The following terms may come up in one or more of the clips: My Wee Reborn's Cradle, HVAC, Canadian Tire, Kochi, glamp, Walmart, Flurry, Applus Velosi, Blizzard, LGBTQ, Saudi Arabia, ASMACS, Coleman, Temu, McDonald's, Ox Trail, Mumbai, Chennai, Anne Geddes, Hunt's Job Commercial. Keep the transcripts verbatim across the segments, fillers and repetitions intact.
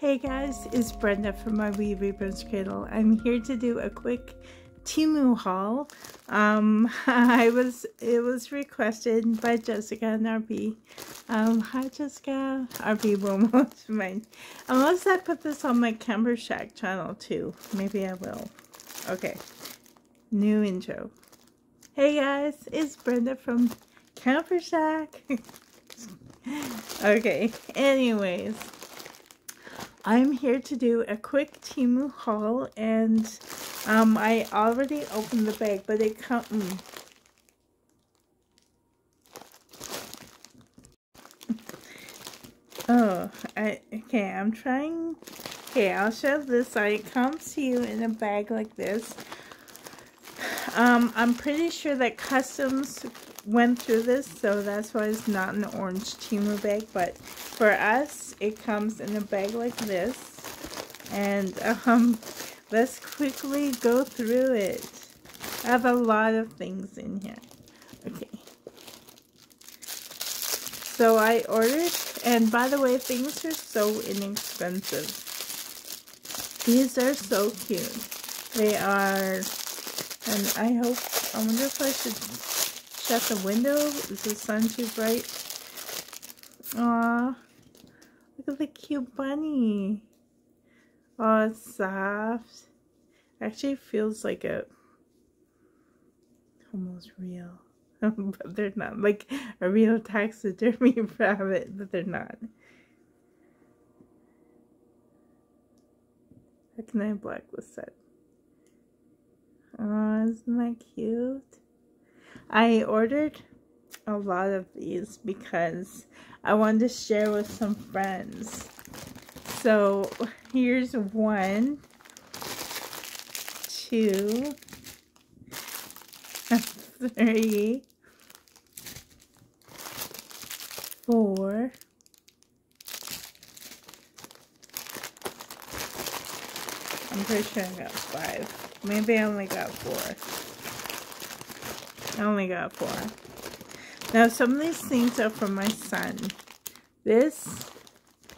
Hey guys, it's Brenda from my Wee Reborn's Cradle. I'm here to do a quick Temu haul. Um, I was it was requested by Jessica and R B. Um, hi Jessica, R B Wilmot's mine. Unless I put this on my Camber Shack channel too, maybe I will. Okay, new intro. Hey guys, it's Brenda from Camber Shack. Okay, anyways. I'm here to do a quick Temu haul, and um, I already opened the bag, but it comes. Mm. Oh, I, okay, I'm trying. Okay, I'll show this. So it comes to you in a bag like this. Um, I'm pretty sure that customs went through this, so that's why it's not an orange Temu bag, but for us it comes in a bag like this. And um let's quickly go through it. I have a lot of things in here. Okay, so I ordered, and by the way, things are so inexpensive. These are so cute. They are, and I hope, I wonder if I should shut the window. Is the sun too bright? Aww, look at the cute bunny. Oh, it's soft. Actually, it feels like a almost real, but they're not, like a real taxidermy rabbit, but they're not. How can I blacklist that? Oh, isn't that cute? I ordered a lot of these because I wanted to share with some friends. So here's one, two, three, four, I'm pretty sure I got five. Maybe I only got four. I only got four. Now, some of these things are from my son. This,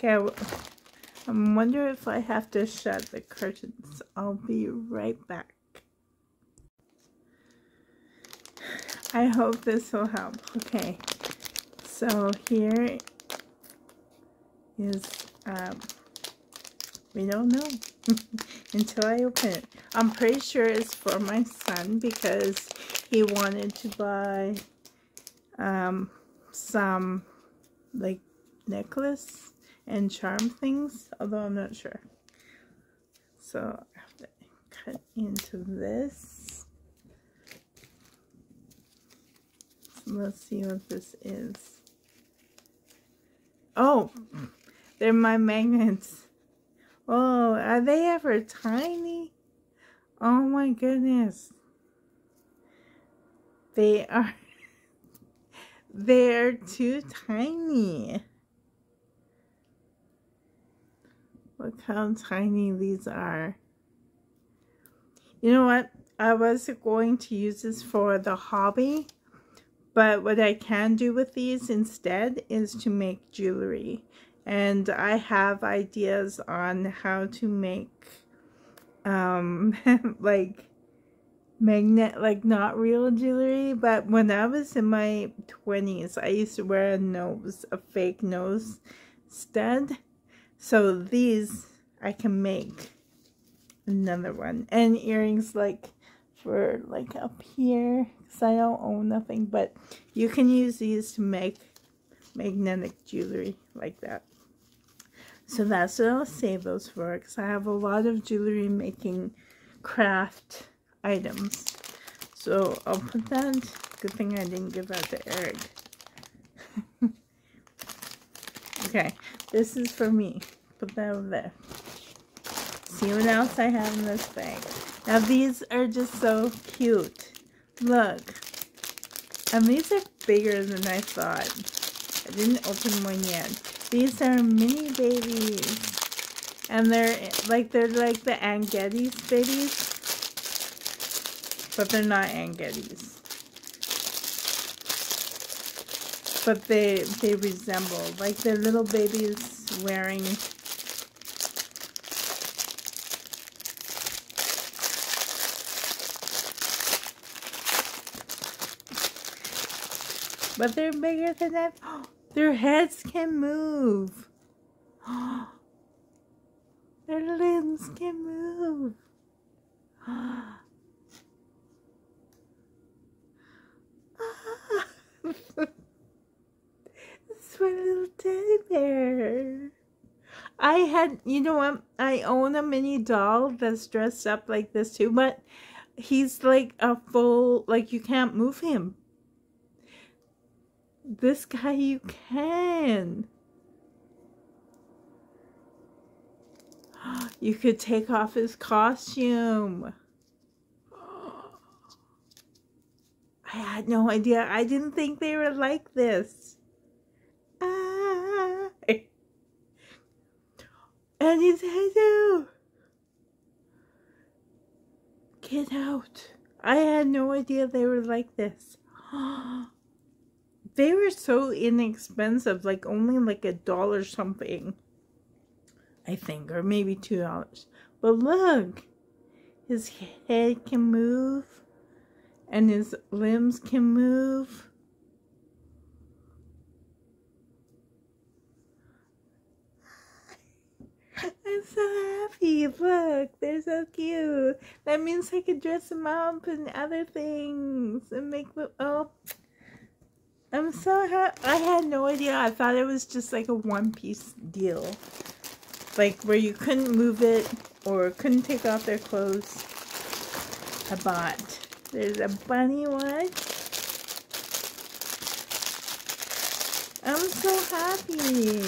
okay, I'm wondering if I have to shut the curtains. I'll be right back. I hope this will help. Okay, so here is, um, we don't know until I open it. I'm pretty sure it's for my son because he wanted to buy um, some like necklace and charm things, although I'm not sure. So I have to cut into this. So let's see what this is. Oh, they're my magnets. Oh, are they ever tiny? Oh my goodness. They are, they're too tiny. Look how tiny these are. You know what? I was going to use this for the hobby, but what I can do with these instead is to make jewelry. And I have ideas on how to make, um, like, magnet, like not real jewelry. But when I was in my twenties, I used to wear a nose, a fake nose stud. So these I can make another one, and earrings like for like up here, because I don't own nothing. But you can use these to make magnetic jewelry like that. So that's what I'll save those for, because I have a lot of jewelry making craft items. So I'll put that. Good thing I didn't give out to Eric. Okay, this is for me. Put that over there. See what else I have in this bag. Now these are just so cute. Look. And these are bigger than I thought. I didn't open one yet. These are mini babies. And they're like, they're like the Anne Geddes babies. But they're not Anne Geddes. But they they resemble, like they're little babies wearing But they're bigger than that. Their heads can move. Their limbs can move. It's my little teddy bear. I had, you know what? I own a mini doll that's dressed up like this too, but he's like a full, like you can't move him. This guy you can. You could take off his costume. I had no idea. I didn't think they were like this. Ah. And he's hello. Get out. I had no idea they were like this. They were so inexpensive, like only like a dollar something, I think, or maybe two dollars. But look, his head can move, and his limbs can move. I'm so happy. Look, they're so cute. That means I could dress them up and other things and make them up. Oh. I'm so happy. I had no idea. I thought it was just like a one-piece deal. Like where you couldn't move it or couldn't take off their clothes. I bought. There's a bunny one. I'm so happy.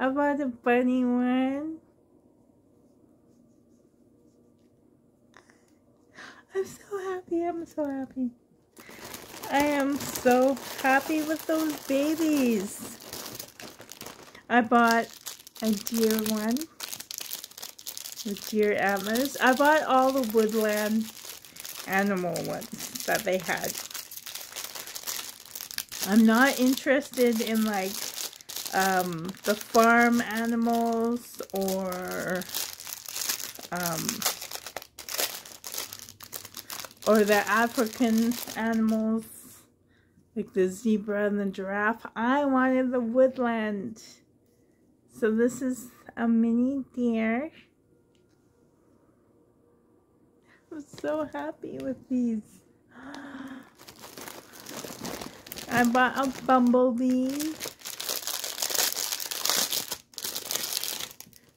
I bought a bunny one. I'm so happy. I'm so happy. I am so happy with those babies. I bought a deer one with deer antlers. I bought all the woodland animal ones that they had. I'm not interested in like um, the farm animals or um, or the African animals, like the zebra and the giraffe. I wanted the woodland. So this is a mini deer. I'm so happy with these. I bought a bumblebee.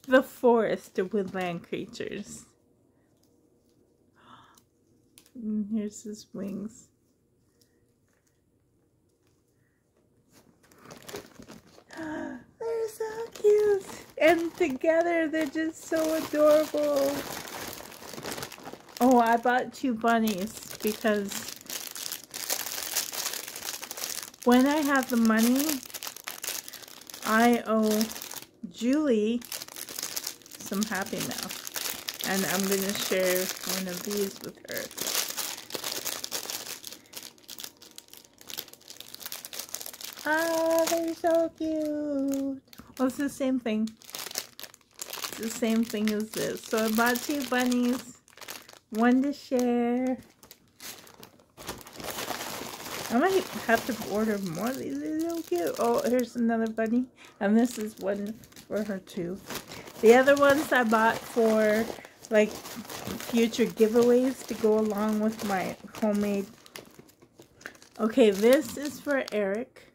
The forest, the woodland creatures. And here's his wings. They're so cute. And together they're just so adorable. Oh, I bought two bunnies because when I have the money, I owe Julie some Happy Mail. And I'm going to share one of these with her. Oh, they're so cute. Well, it's the same thing. It's the same thing as this. So I bought two bunnies. One to share. I might have to order more of these. They're so cute. Oh, here's another bunny. And this is one for her too. The other ones I bought for like future giveaways to go along with my homemade. Okay, this is for Eric.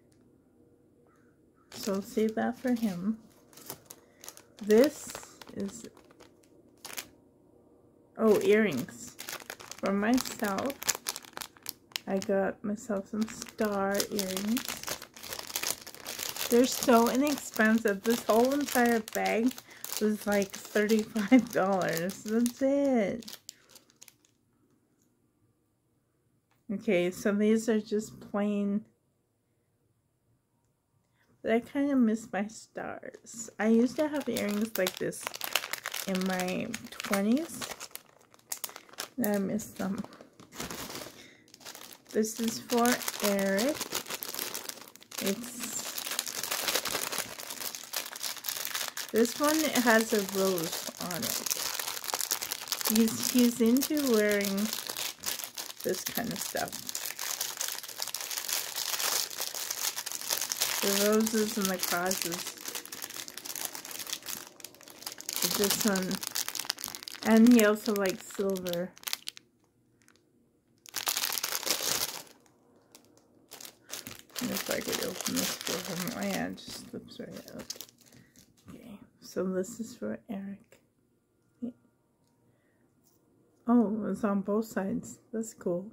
So save that for him. This is, oh, earrings. For myself, I got myself some star earrings. They're so inexpensive. This whole entire bag was like thirty-five dollars. That's it. Okay, so these are just plain. I kind of miss my stars. I used to have earrings like this in my twenties. And I miss them. This is for Eric. It's this one has a rose on it. He's he's into wearing this kind of stuff. The roses and the crosses. This one. And he also likes silver. If I could open this for him. Oh yeah, it just slips right out. Okay, so this is for Eric. Yeah. Oh, it's on both sides. That's cool.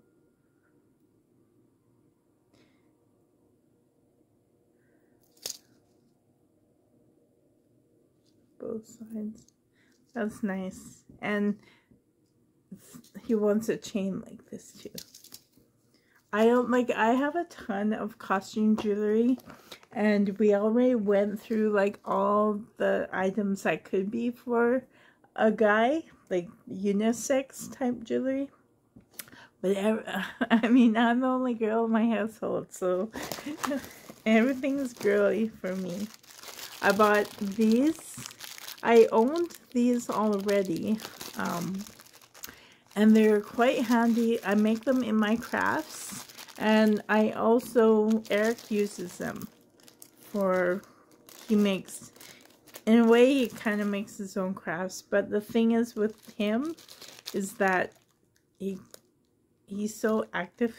Both sides. That's nice. And he wants a chain like this too. I don't like, I have a ton of costume jewelry, and we already went through like all the items that could be for a guy, like unisex type jewelry. But I mean, I'm the only girl in my household, so everything's girly for me. I bought these. I owned these already. Um, And they're quite handy. I make them in my crafts. And I also, Eric uses them for, he makes, in a way he kind of makes his own crafts. But the thing is with him is that he he's so active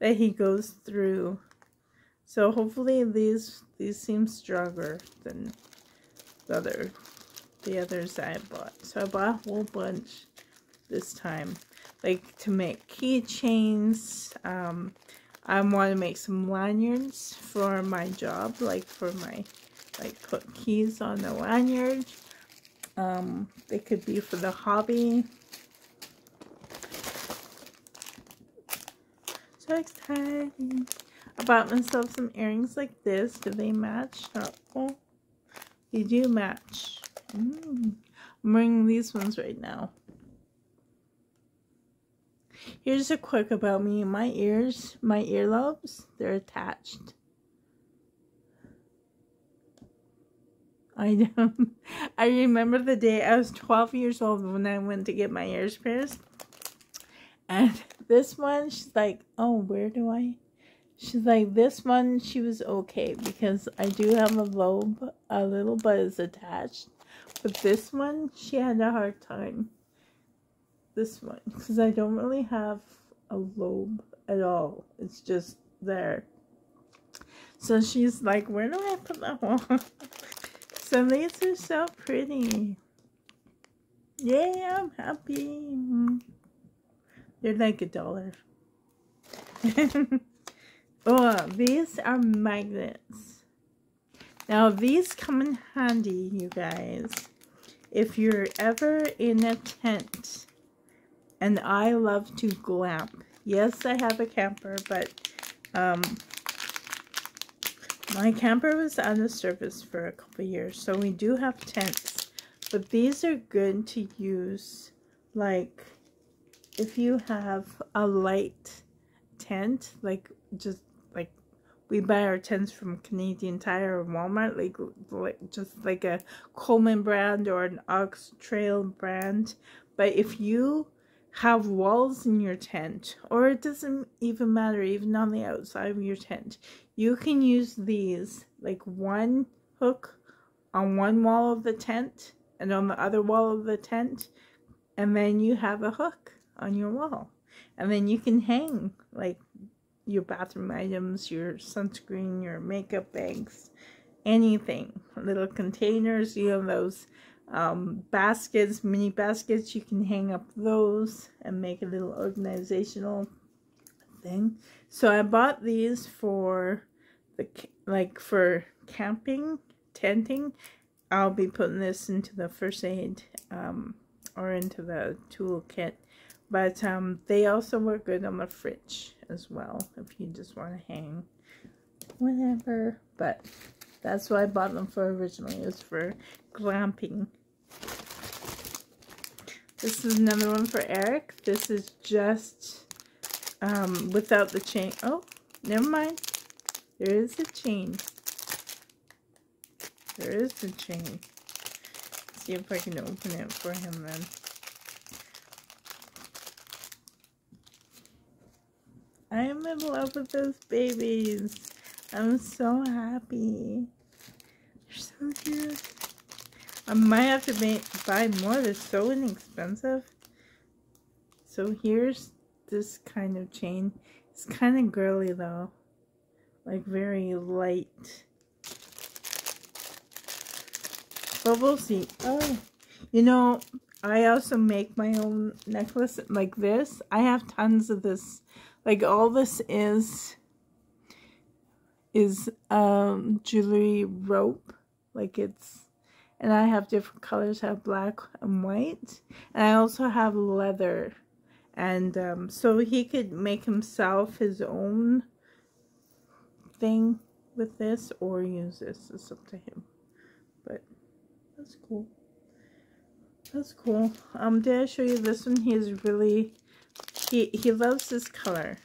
that he goes through. So hopefully these these seem stronger than the other the others that I bought. So I bought a whole bunch this time, like to make keychains. um I want to make some lanyards for my job, like for my like put keys on the lanyard. Um they could be for the hobby. So exciting. I bought myself some earrings like this. Do they match? Oh, they do match. mm. I'm wearing these ones right now. Here's a quick about me. My ears, my earlobes, they're attached. I don't, I remember the day I was twelve years old when I went to get my ears pierced. And this one, she's like, oh, where do I? She's like, this one, she was okay because I do have a lobe, a little, but it's attached. But this one, she had a hard time. This one, because I don't really have a lobe at all. It's just there. So she's like, where do I put that one? So these are so pretty. Yeah, I'm happy. They're like a dollar. Oh, these are magnets. Now these come in handy, you guys. If you're ever in a tent. And I love to glamp. Yes, I have a camper, but um, my camper was on the surface for a couple years. So we do have tents. But these are good to use. Like, if you have a light tent, like just like we buy our tents from Canadian Tire or Walmart, like, like just like a Coleman brand or an Ox Trail brand. But if you have walls in your tent, or it doesn't even matter, even on the outside of your tent, you can use these, like one hook on one wall of the tent and on the other wall of the tent, and then you have a hook on your wall, and then you can hang like your bathroom items, your sunscreen, your makeup bags, anything, little containers, you know, those um baskets, mini baskets, you can hang up those and make a little organizational thing. So I bought these for the like for camping, tenting. I'll be putting this into the first aid um or into the toolkit, but um they also work good on the fridge as well if you just want to hang whatever. But that's what I bought them for originally. It was for glamping. This is another one for Eric. This is just um, without the chain. Oh, never mind. There is a chain. There is a chain. Let's see if I can open it for him then. I am in love with those babies. I'm so happy. They're so cute. I might have to make, buy more. They're so inexpensive. So here's this kind of chain. It's kind of girly though. Like very light. But we'll see. Oh, you know, I also make my own necklace like this. I have tons of this. Like all this is is um jewelry rope. Like it's, and I have different colors. I have black and white, and I also have leather. And um so he could make himself his own thing with this, or use this. It's up to him. But that's cool. That's cool. Um, did I show you this one? He is really, he, he loves this color.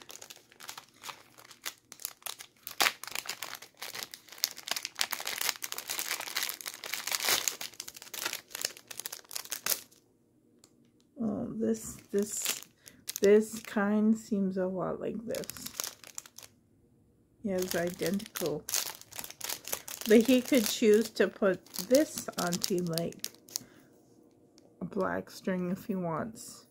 Oh, this, this, this kind seems a lot like this. Yeah, it's identical. But he could choose to put this onto like a black string if he wants.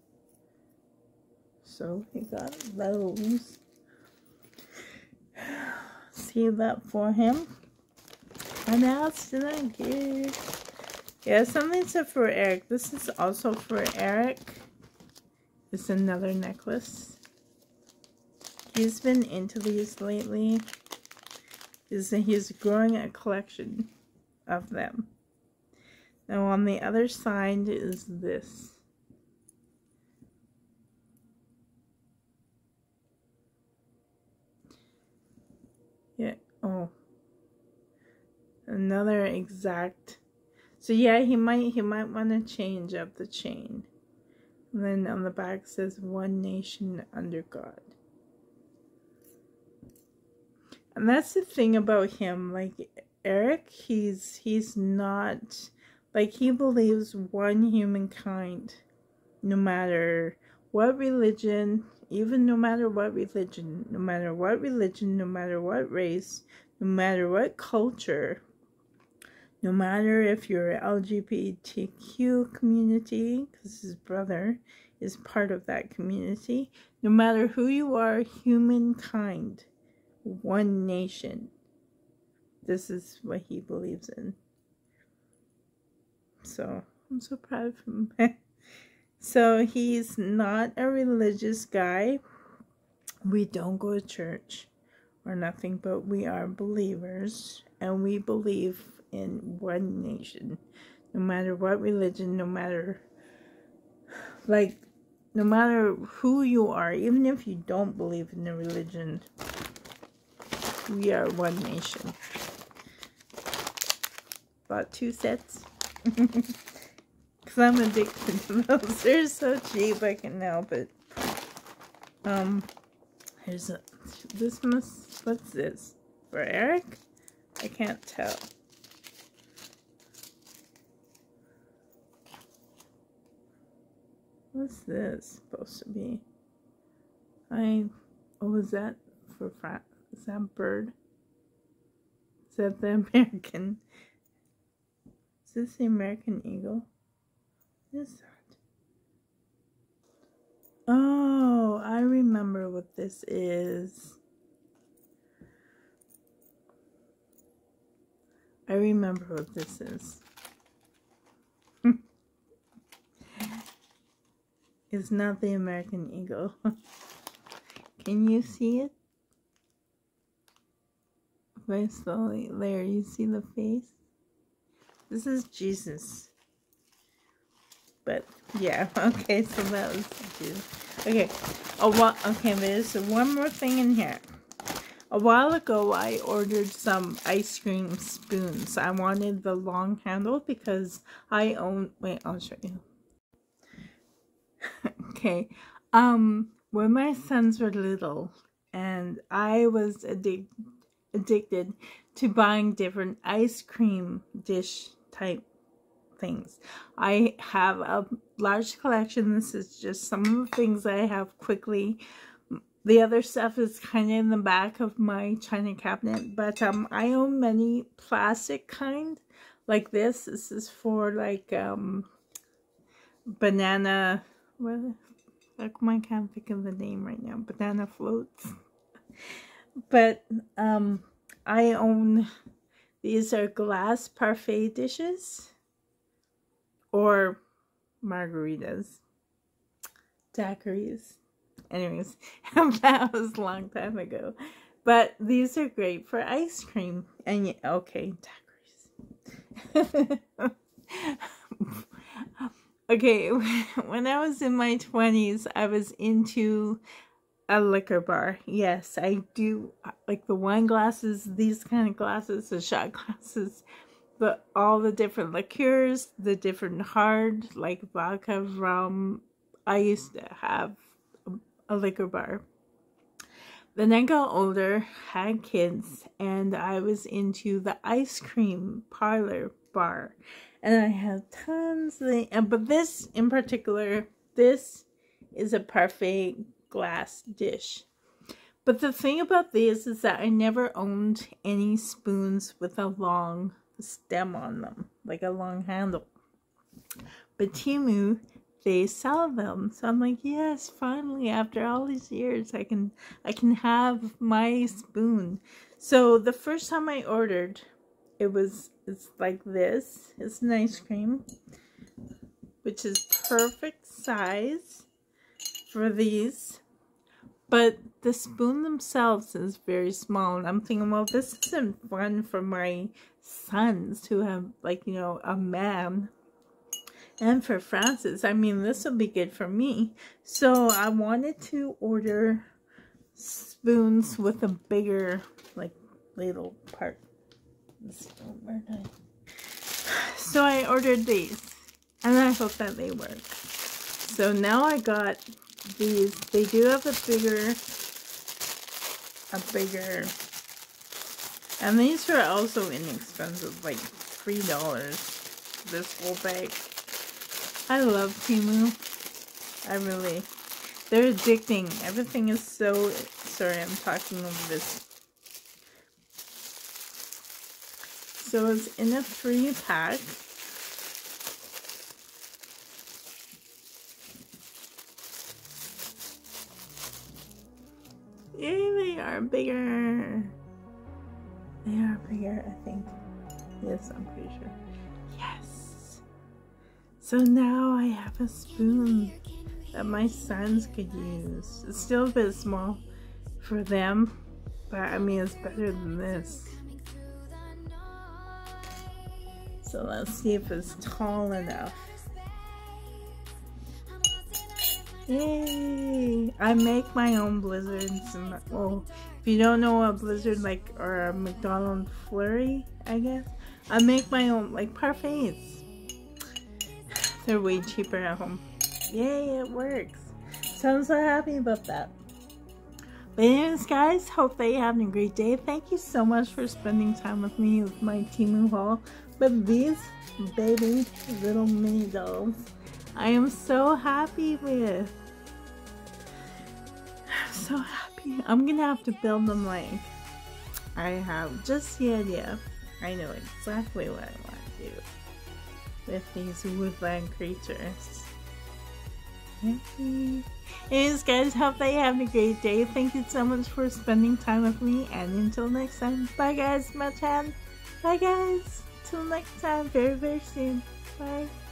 So he got those. Save that for him. And else did I get? Yeah, something said for Eric. This is also for Eric. It's another necklace. He's been into these lately. Is that he's growing a collection of them. Now on the other side is this. Yeah, oh. Another exact. So yeah, he might he might want to change up the chain. And then on the back says One Nation Under God. And that's the thing about him, like Eric, he's he's not, like he believes one humankind, no matter what religion, even no matter what religion, no matter what religion, no matter what race, no matter what culture, no matter if you're L G B T Q community, because his brother is part of that community, no matter who you are, humankind. One nation. This is what he believes in. So I'm so proud of him. So he's not a religious guy. We don't go to church or nothing, but we are believers and we believe in one nation. No matter what religion, no matter like no matter who you are, even if you don't believe in a religion. We are one nation. Bought two sets. Because I'm addicted to those. They're so cheap, I can help it. Um, here's a, this must, what's this? For Eric? I can't tell. What's this supposed to be? I, oh, is that for Fran? Is that bird? Is that the American? Is this the American eagle? What is that? Oh, I remember what this is. I remember what this is. It's not the American eagle. Can you see it? Very slowly there, you see the face? This is Jesus. But yeah, okay, so that was Jesus. Okay. Oh well, okay, there's one more thing in here. A while ago I ordered some ice cream spoons. I wanted the long handle because I own, wait, I'll show you. Okay. Um when my sons were little and I was addicted addicted to buying different ice cream dish type things. I have a large collection. This is just some of the things I have quickly The other stuff is kind of in the back of my china cabinet. But um, I own many plastic kind like this. This is for like um, banana... What? I can't think of the name right now. Banana floats. But um, I own... These are glass parfait dishes. Or margaritas. Daiquiris. Anyways, that was a long time ago. But these are great for ice cream. And yeah, okay, daiquiris. Okay, when I was in my twenties, I was into a liquor bar. Yes, I do. Like the wine glasses, these kind of glasses, the shot glasses. But all the different liqueurs, the different hard, like vodka, rum. I used to have a liquor bar. Then I got older, had kids, and I was into the ice cream parlor bar. And I had tons of things. But this in particular, this is a parfait glass dish. But the thing about these is that I never owned any spoons with a long stem on them, like a long handle. But Temu, they sell them. So I'm like, yes, finally, after all these years, I can I can have my spoon. So the first time I ordered, it was it's like this. It's an ice cream, which is perfect size for these. But the spoon themselves is very small. And I'm thinking, well, this isn't fun for my sons who have, like, you know, a man. And for Francis, I mean, this will be good for me. So I wanted to order spoons with a bigger, like, ladle part. So I ordered these. And I hope that they work. So now I got these. They do have a bigger, a bigger. And these were also inexpensive, like three dollars, this whole bag. I love Temu. I really, they're addicting. Everything is so, sorry, I'm talking over this. So it's in a three pack. Yay, they are bigger. They are bigger, I think. Yes, I'm pretty sure. So now I have a spoon that my sons could use. It's still a bit small for them, but I mean, it's better than this. So let's see if it's tall enough. Yay! I make my own blizzards. And, oh, if you don't know a blizzard, like, or a McDonald's Flurry, I guess. I make my own, like, parfaits. They're way cheaper at home. Yay, it works. So I'm so happy about that. But anyways, guys, hope that you're having a great day. Thank you so much for spending time with me with my Temu haul. But these baby little mini dolls, I am so happy with. I'm so happy. I'm going to have to build them like I have just the idea. I know exactly what I want to do with these woodland creatures. Anyways, guys, hope that you're having a great day. Thank you so much for spending time with me, and until next time, bye guys, my chan. Bye guys, till next time, very very soon, bye.